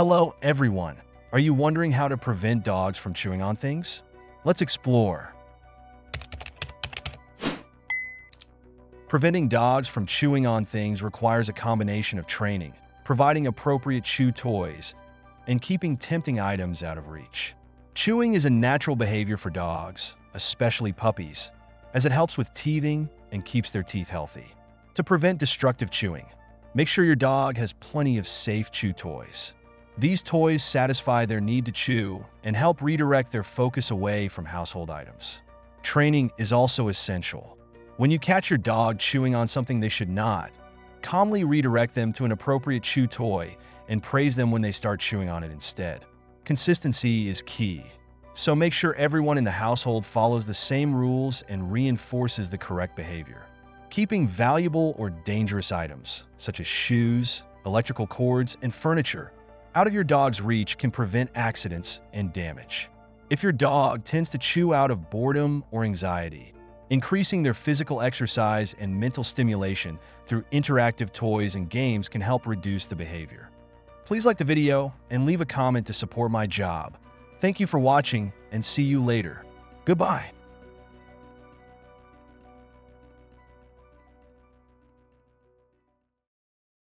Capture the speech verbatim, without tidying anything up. Hello, everyone. Are you wondering how to prevent dogs from chewing on things? Let's explore. Preventing dogs from chewing on things requires a combination of training, providing appropriate chew toys, and keeping tempting items out of reach. Chewing is a natural behavior for dogs, especially puppies, as it helps with teething and keeps their teeth healthy. To prevent destructive chewing, make sure your dog has plenty of safe chew toys. These toys satisfy their need to chew and help redirect their focus away from household items. Training is also essential. When you catch your dog chewing on something they should not, calmly redirect them to an appropriate chew toy and praise them when they start chewing on it instead. Consistency is key, so make sure everyone in the household follows the same rules and reinforces the correct behavior. Keeping valuable or dangerous items, such as shoes, electrical cords, and furniture, out of your dog's reach can prevent accidents and damage. If your dog tends to chew out of boredom or anxiety, increasing their physical exercise and mental stimulation through interactive toys and games can help reduce the behavior. Please like the video and leave a comment to support my job. Thank you for watching and see you later. Goodbye.